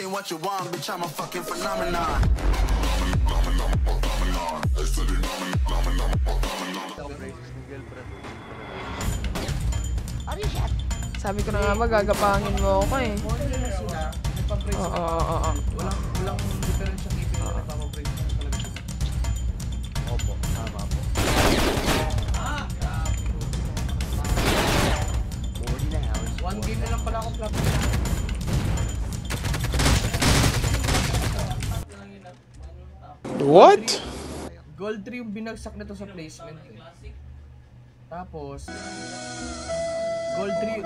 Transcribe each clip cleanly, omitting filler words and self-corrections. ain't what you want, bitch, I'm a fucking phenomenon. Sabi ko na nga magagapangin mo ako eh. Oo. Walang difference yung ipin na nagpapabrate sa kalabit. Opo, tama po. One game na lang pala akong club. What? Gold 3 yung binagsak nito sa placement. Tapos Gold 3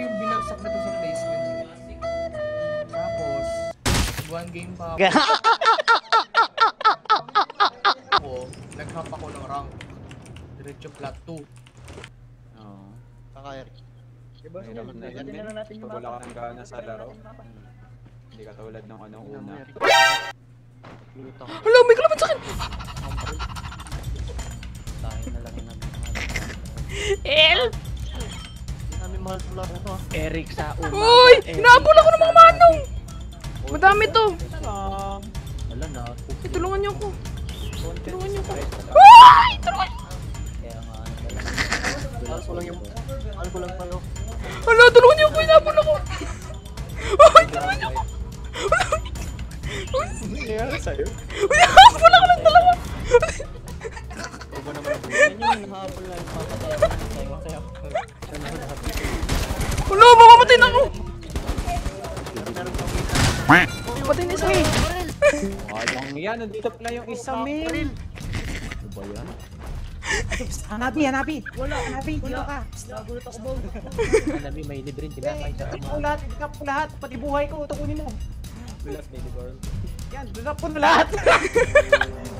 yung binagsak nito sa placement. Tapos one game pa ako. Nag-hop ako ng rank. Diretso plat 2. Oo. Kaya diba, tinanong natin yung mapa. Pag wala ka ng gana sa laro, hindi ka tulad ng anong una. Hala, may kalaban sa akin! El! Eric sa una. Uy! Hinahabol ako ng mga manong! Madami to! Eh, tulungan niyo ako! Tulungan niyo ako! Uy! Tulungan! Ano ko lang palo? Hala, tulungan niyo ako! Hinahabol ako! Uy! Tulungan niyo ako! Hinahabol ako ng dalawa! Hala, mamamatay na ako! Patay na isa! Ayan, nandito pala yung isa, Mil! Ano ba yan? Hanapi! Hanapi! Dito ka! Nagulot ako, Bo! Hanapi, may libre rin. Tignan ko lahat! Tignan ko lahat! Pati buhay ko! Tukunin mo! Bulat, baby girl. Yan! Bulat po na lahat!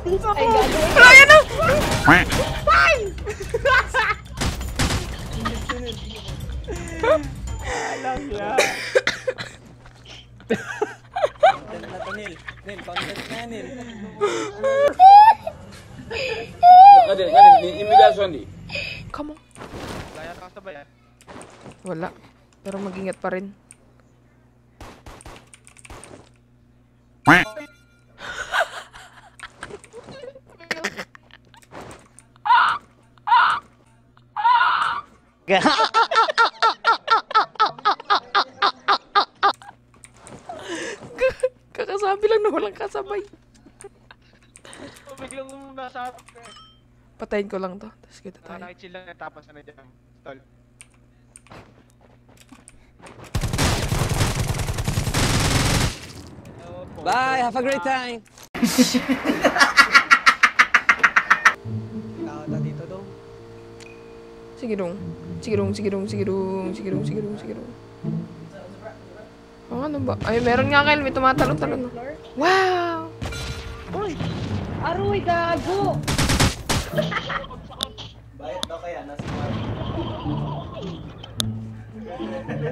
Dito ako! Wala yan ah! Ay! Alam yan! Dala na ito, Nil! Nil, pang-set na yan, Nil! Come on. Wala. Pero mag-ingat pa rin. Kakasabi lang na walang kasabay. Biglang nasa atin. Patayin ko lang to, tapos kita tayo. Nakachill lang, tapos na dyan. Tol. Bye! Have a great time! Tawad dito dong. Sige dong. Sige dong. Oh, ano ba? Ay, meron nga kayo. May tumatalon-talon. Wow! Uy! Aroy, gago! Bayot daw kaya nasa mga.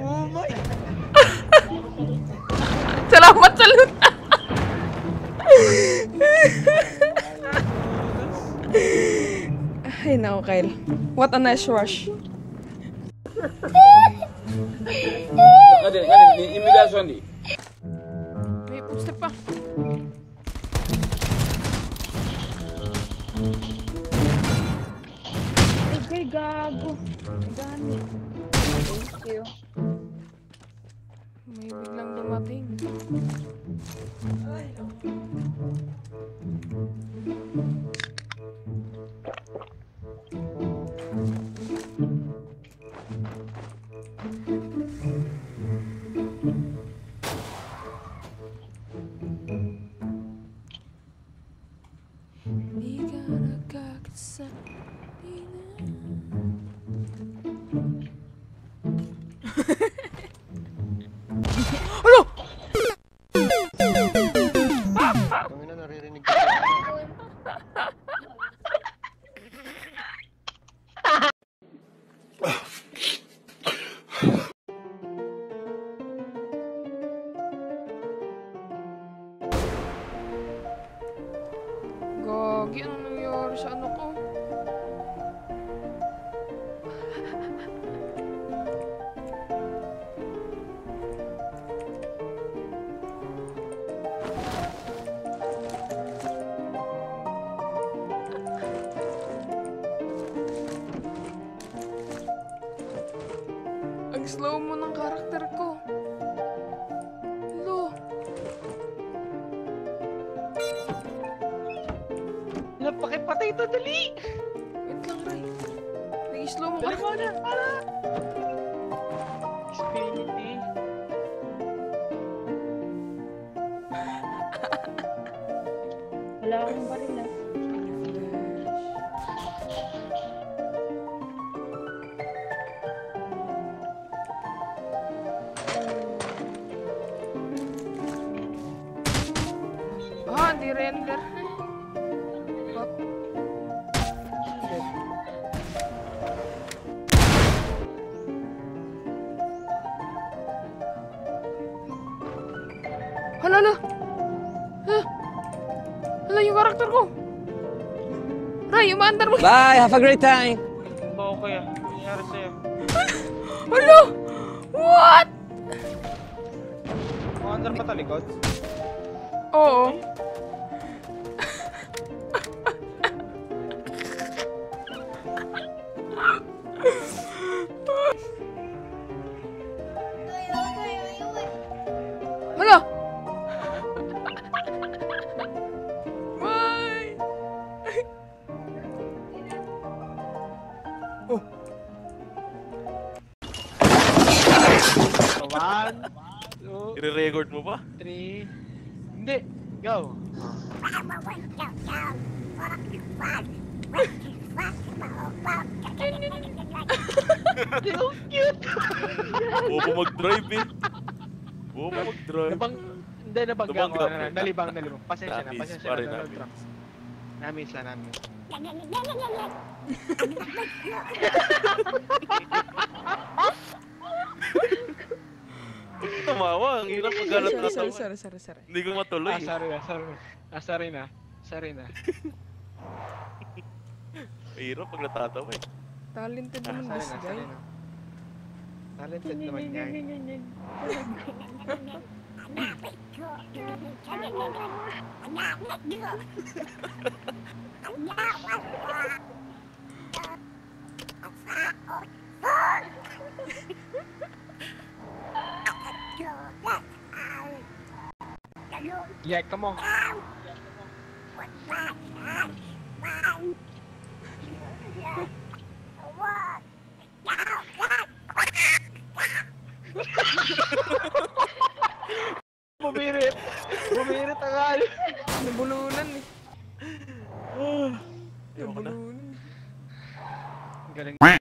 Oh my. Salamat sa luta. Ay nako, Kyle. What a nice rush. Kade, imigrasyon di. May puste pa. Ay, gago. Gani. Thank you. May biglang dumating. Ay, okay. Ano? Kami na naririnig ko. pag-slow mo ng karakter ko. Hello. Napakipatay ito, dali! Wait lang, Ray. Nag-slow mo ka. Dali mo na! Experiment eh. Wala akong baril na. Render. Hala. Hala yung karakter ko. Ray, umaandar mo. Bye, have a great time. Okay, nangyari sa'yo. Hala! What? Umaandar pa talikod? Oo. I-re-record mo ba? 3... Hindi! Go! So cute! Buo mo mag-drive eh! Buo mo mag-drive! Hindi, nabangga ko. Nalibang. Pasensya na. Namis lang. Tumawa, ang hirap magalat na tawa. Sorry. Hindi ko matuloy. Sorry na. Mahirap pag natatawa eh. Talented naman this guy. Talented naman niya eh. Yeah, come on. Bumirit agad. Nabulunan eh. Nabulunan. Galing.